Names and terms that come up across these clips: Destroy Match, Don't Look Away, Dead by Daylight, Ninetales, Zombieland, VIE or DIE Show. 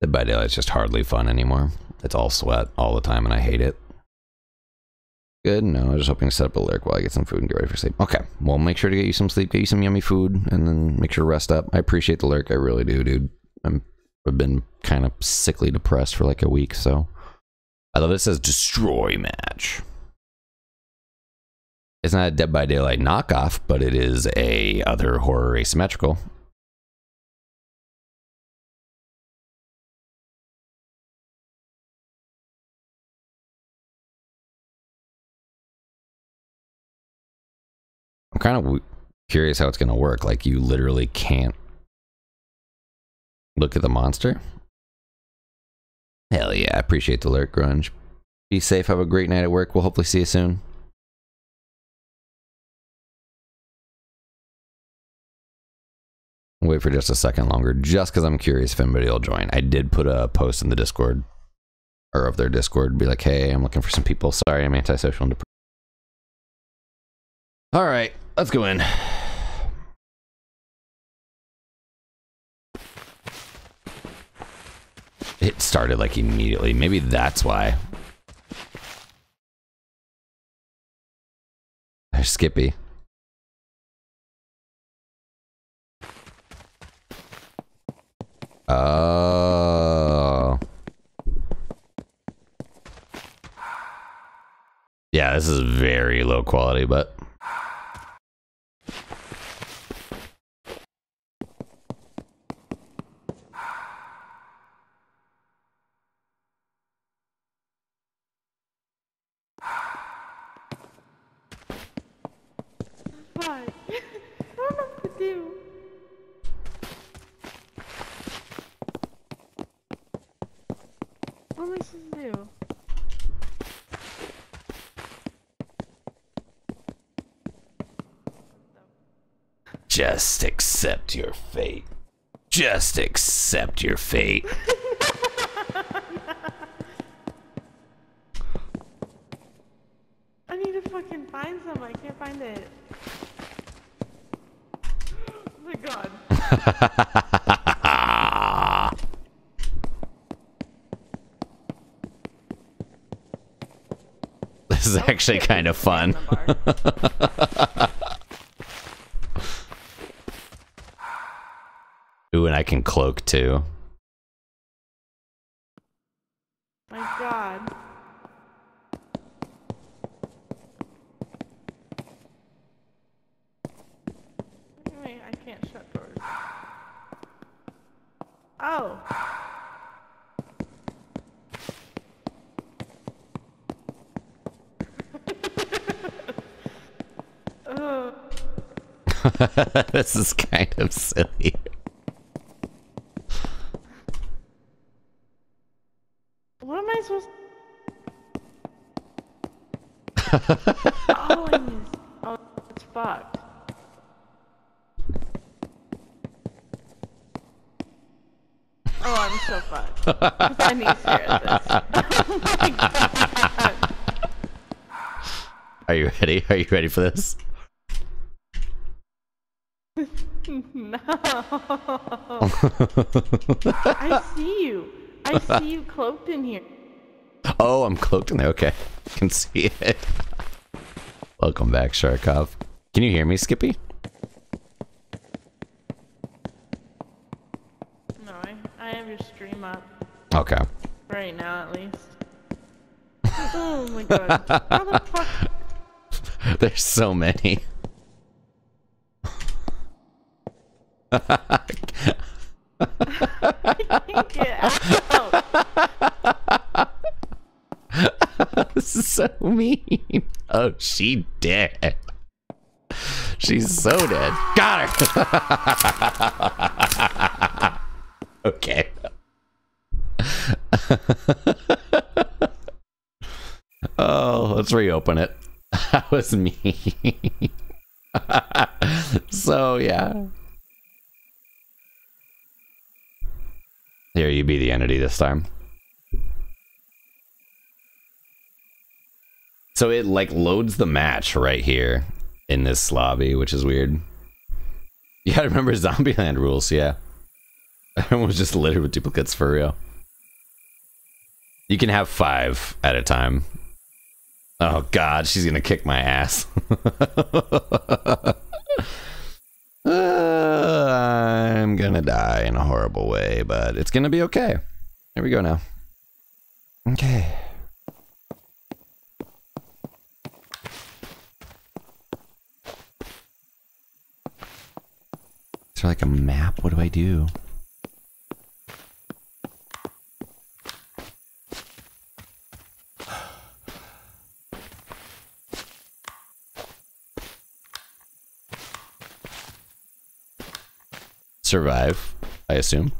Dead by Daylight's just hardly fun anymore. It's all sweat all the time, and I hate it. Good, no, I was just hoping to set up a lyric while I get some food and get ready for sleep. Okay, well, make sure to get you some sleep, get you some yummy food, and then make sure to rest up. I appreciate the lyric, I really do, dude. I've been kind of sickly depressed for like a week, so. Although this says Destroy Match. It's not a Dead by Daylight knockoff, but it is a other horror asymmetrical. I'm kind of curious how it's going to work. Like, you literally can't look at the monster. Hell yeah, I appreciate the lyric, Grunge. Be safe, have a great night at work. We'll hopefully see you soon. Wait for just a second longer, just because I'm curious if anybody will join. I did put a post in the Discord, or of their Discord, be like, hey, I'm looking for some people. Sorry, I'm antisocial and depressed. All right, let's go in. It started like immediately. Maybe that's why. There's Skippy. Oh. Yeah, this is very low quality, but. Just accept your fate. Just accept your fate. I need to fucking find some. I can't find it. Oh my god. This is actually kind of fun. Ooh, and I can cloak too. My god. Wait, I can't shut doors. Oh. Oh. This is kind of silly. Oh, it's fucked. Oh, I'm so fucked. I need to stare at this. Oh, are you ready? Are you ready for this? No. I see you. I see you cloaked in here. Oh, I'm cloaked in there. Okay, I can see it. Welcome back, Sharkov. Can you hear me, Skippy? No, I have your stream up. Okay. Right now, at least. Oh my god. How the fuck? There's so many. I can't get out. This is so mean. Oh, she dead. She's so dead. Got her. Okay. Oh, let's reopen it. That was me. So, yeah. Here, you be the entity this time. So it like loads the match right here in this lobby, which is weird. You gotta remember Zombieland rules, yeah. Everyone was just littered with duplicates for real. You can have 5 at a time. Oh God, she's gonna kick my ass. I'm gonna die in a horrible way, but it's gonna be okay. Here we go now. Okay. Is there like a map? What do I do? Survive, I assume.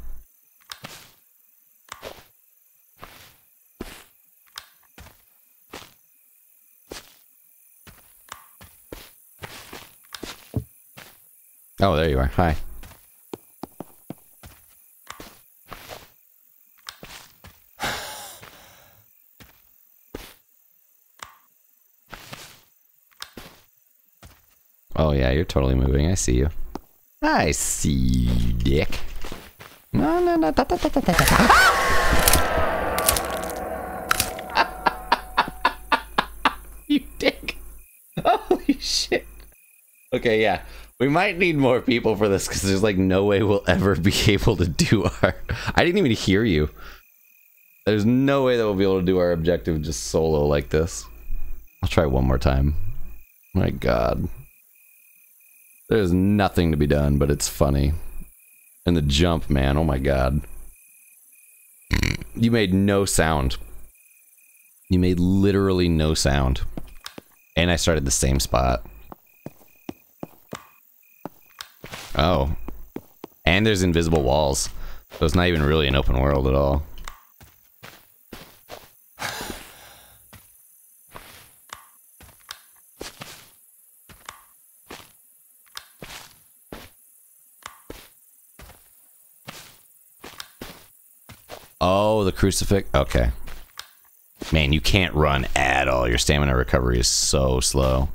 Oh, there you are. Hi. Oh yeah, you're totally moving. I see you. I see you, dick. No, no, no. You dick. Holy shit. Okay, yeah. We might need more people for this because there's like no way we'll ever be able to do our... I didn't even hear you. There's no way that we'll be able to do our objective just solo like this. I'll try one more time. My God. There's nothing to be done, but it's funny. And the jump, man. Oh my God. You made no sound. You made literally no sound. And I started the same spot. Oh. And there's invisible walls. So it's not even really an open world at all. Oh, the crucifix. Okay. Man, you can't run at all. Your stamina recovery is so slow.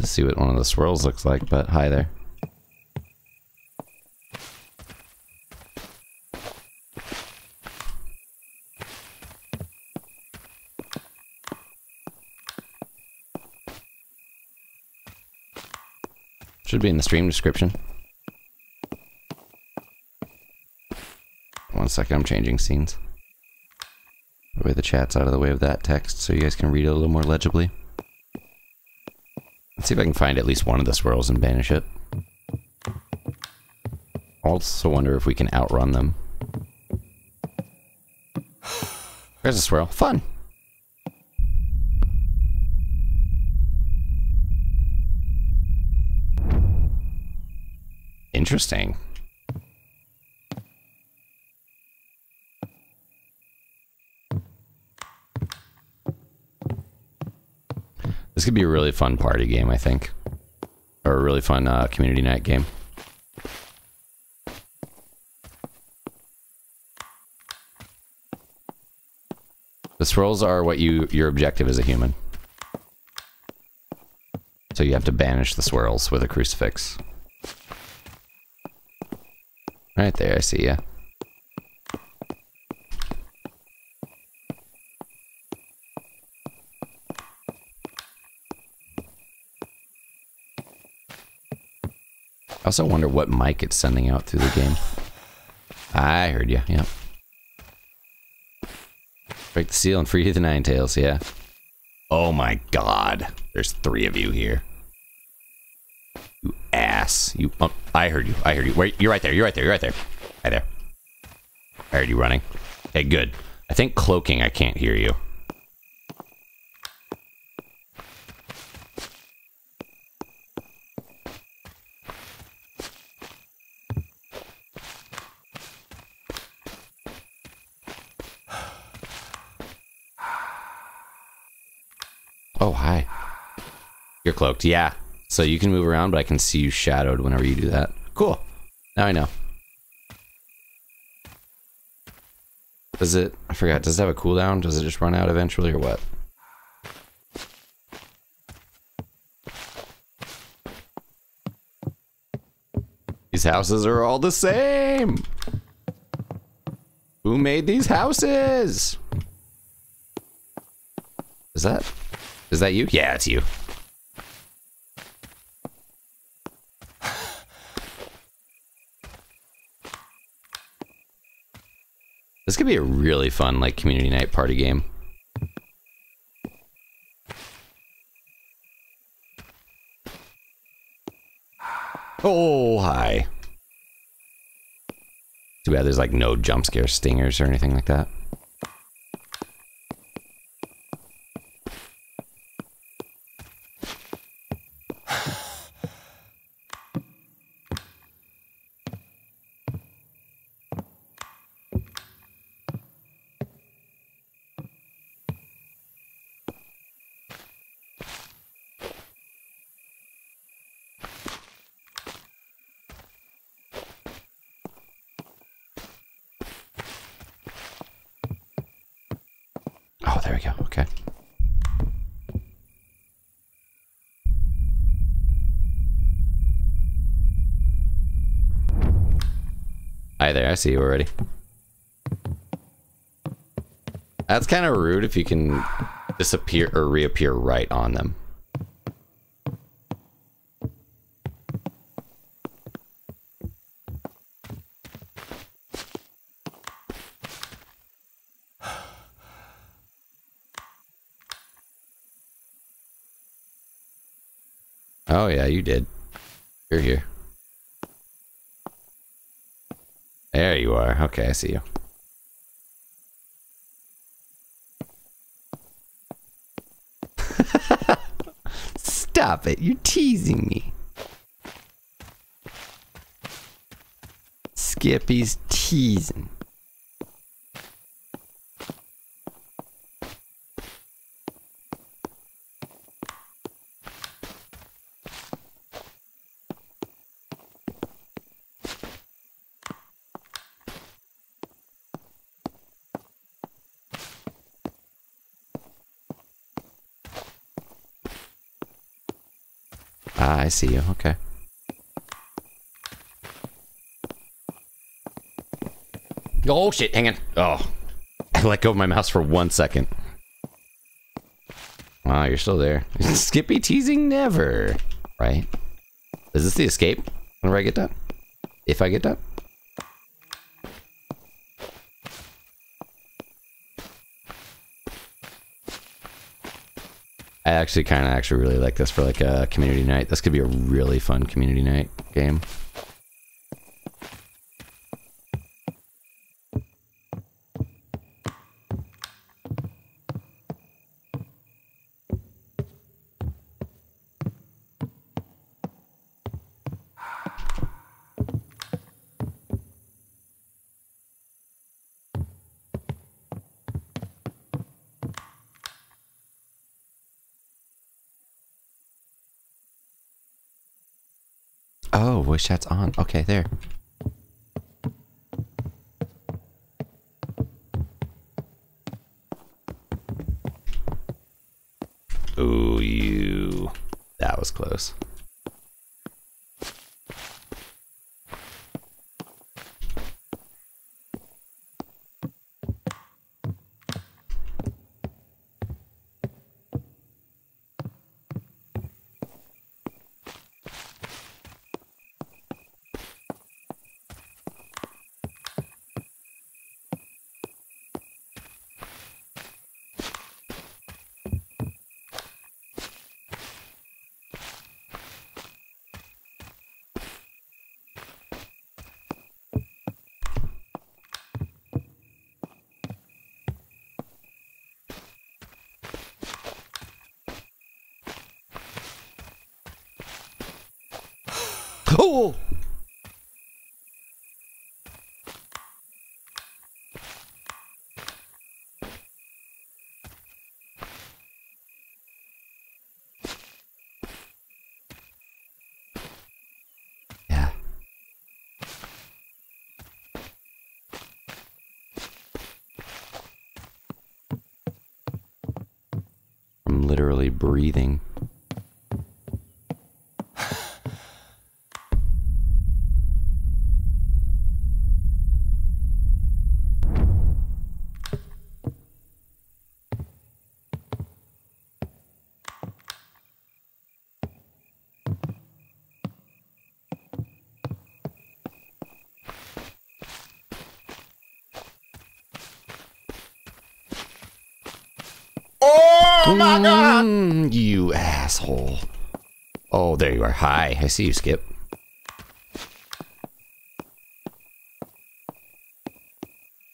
See what one of the swirls looks like, but hi there. Should be in the stream description. One second, I'm changing scenes. That way the chat's out of the way of that text so you guys can read it a little more legibly. Let's see if I can find at least one of the swirls and banish it. Also wonder if we can outrun them. There's a swirl. Fun! Interesting. This could be a really fun party game, I think. Or a really fun community night game. The swirls are what your objective as a human. So you have to banish the swirls with a crucifix. Right there, I see ya. I also wonder what mic it's sending out through the game. I heard you, yeah. Break the seal and free the Ninetales, yeah. Oh my God. There's 3 of you here. You ass. You. Oh, I heard you, I heard you. Wait, you're right there, you're right there, you're right there. Hi there. I heard you running. Okay, good. I think cloaking, I can't hear you. Oh, hi. You're cloaked, yeah. So you can move around, but I can see you shadowed whenever you do that. Cool. Now I know. Does it... I forgot. Does it have a cooldown? Does it just run out eventually or what? These houses are all the same! Who made these houses? Is that you? Yeah, it's you. This could be a really fun, like, community night party game. Oh, hi. Too bad there's, like, no jump scare stingers or anything like that. There we go, okay. Hi there, I see you already. That's kind of rude if you can disappear or reappear right on them. Oh yeah, you did. You're here. There you are. Okay, I see you. Stop it. You're teasing me. Skippy's teasing. I see you, okay. Oh shit, hang on. Oh. I let go of my mouse for 1 second. Wow, you're still there. Skippy teasing never. Right? Is this the escape? Whenever I get done? If I get done? I actually kind of really like this for like a community night. This could be a really fun community night game. Oh, voice chat's on. Okay, there. Ooh, you. That was close. Oh! Yeah. literally breathing. You asshole. Oh, there you are. Hi. I see you, Skip.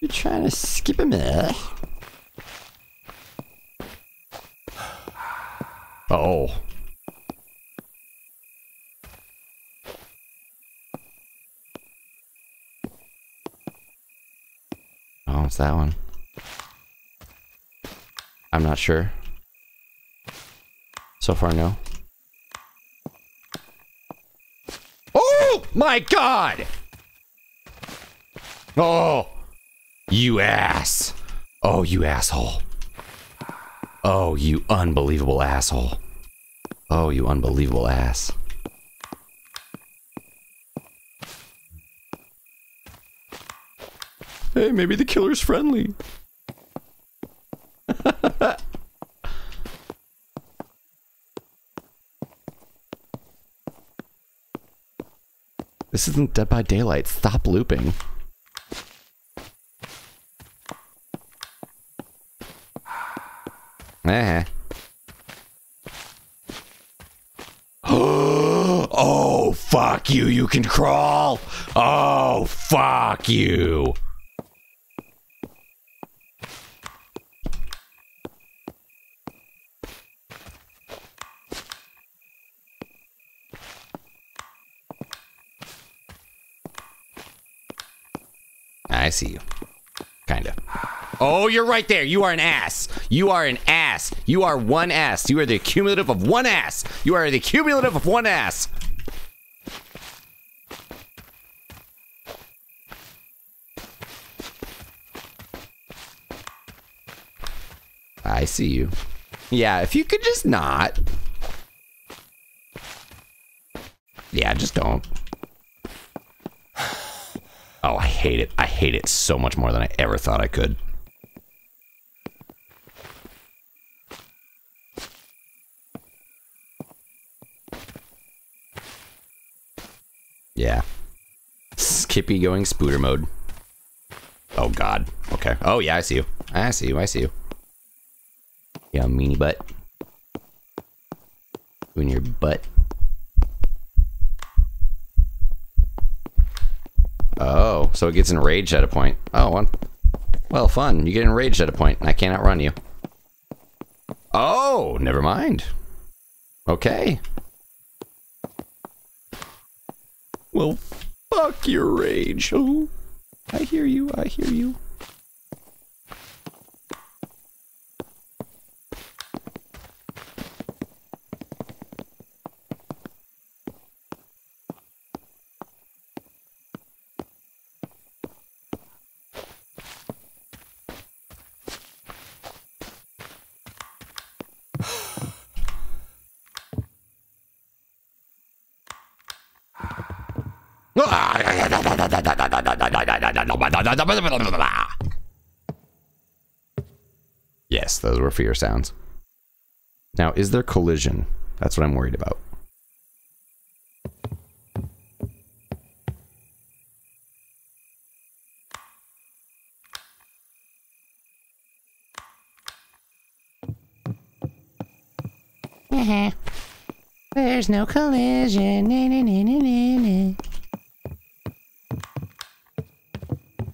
You're trying to skip him there. Oh. Oh, it's that one. I'm not sure. So far, no. Oh my God! Oh, you ass! Oh, you asshole! Oh, you unbelievable asshole! Oh, you unbelievable ass! Hey, maybe the killer's friendly. This isn't Dead by Daylight. Stop looping. Oh, fuck you. You can crawl. Oh, fuck you. I see you. Kinda. Oh, you're right there. You are an ass. You are an ass. You are one ass. You are the cumulative of one ass. You are the cumulative of one ass. I see you. Yeah, if you could just not. Yeah, just don't. Oh, I hate it. I hate it so much more than I ever thought I could. Yeah. Skippy going spooter mode. Oh, God. Okay. Oh, yeah, I see you. I see you. I see you. Yeah, meanie butt. Doing your butt. Oh, so it gets enraged at a point. Oh, well, fun. You get enraged at a point, and I can't outrun you. Oh, never mind. Okay. Well, fuck your rage. Oh, I hear you. I hear you. Yes, those were fear sounds. Now, is there collision? That's what I'm worried about. There's no collision.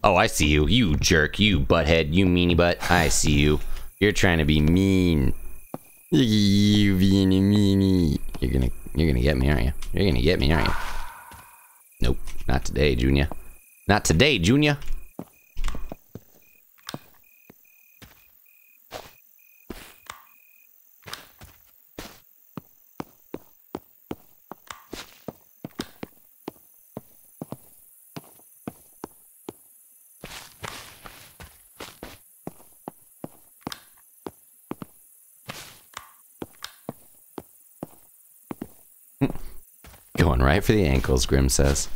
Oh, I see you. You jerk. You butthead. You meanie butt. I see you. You're trying to be mean. You beanie meanie. You're gonna get me, aren't you? You're gonna get me, aren't you? Nope. Not today, Junior. Not today, Junior. one right for the ankles, Grim says.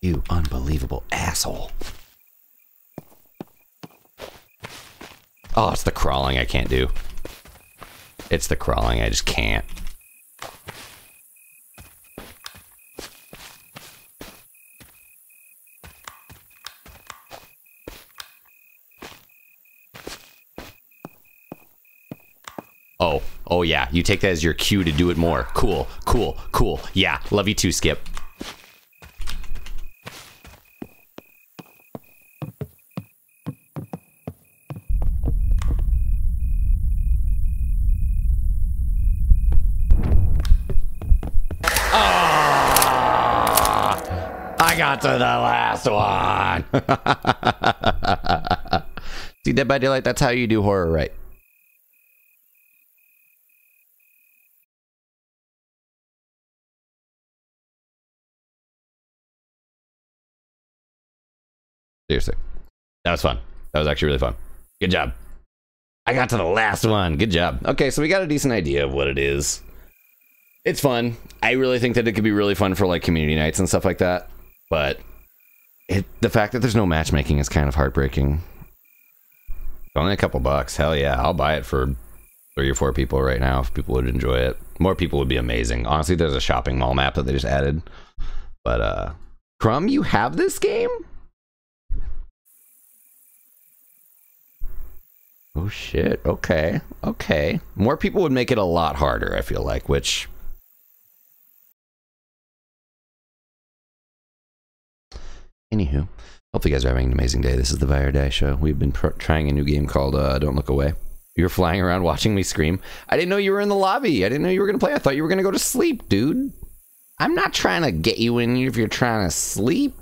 You unbelievable asshole. Oh, it's the crawling I can't do. It's the crawling I just can't. Oh, oh yeah, you take that as your cue to do it more. Cool, cool, cool. Yeah, love you too, Skip. To the last one. See, Dead by Daylight, that's how you do horror right. Seriously. That was fun. That was actually really fun. Good job. I got to the last one. Good job. Okay, so we got a decent idea of what it is. It's fun. I really think that it could be really fun for like community nights and stuff like that. But the fact that there's no matchmaking is kind of heartbreaking. It's only a couple bucks. Hell yeah, I'll buy it for 3 or 4 people right now if people would enjoy it. More people would be amazing. Honestly, there's a shopping mall map that they just added. But, Crumb, you have this game? Oh, shit. Okay. Okay. More people would make it a lot harder, I feel like, which... Anywho, hope you guys are having an amazing day. This is the VIE or DIE Show. We've been trying a new game called Don't Look Away. You were flying around watching me scream. I didn't know you were in the lobby. I didn't know you were going to play. I thought you were going to go to sleep, dude. I'm not trying to get you in here if you're trying to sleep.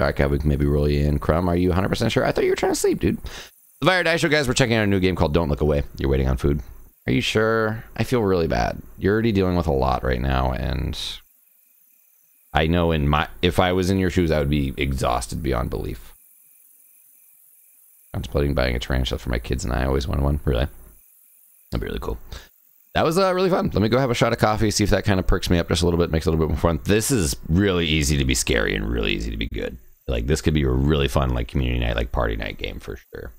All right, we can maybe roll you in. Crumb, are you 100% sure? I thought you were trying to sleep, dude. The VIE or DIE Show, guys, we're checking out a new game called Don't Look Away. You're waiting on food. Are you sure? I feel really bad. You're already dealing with a lot right now, and... I know in my, if I was in your shoes, I would be exhausted beyond belief. I'm contemplating buying a tarantula for my kids, and I always wanted one. Really? That'd be really cool. That was really fun. Let me go have a shot of coffee, see if that kind of perks me up just a little bit, makes it a little bit more fun. This is really easy to be scary and really easy to be good. Like, this could be a really fun, like, community night, like, party night game for sure.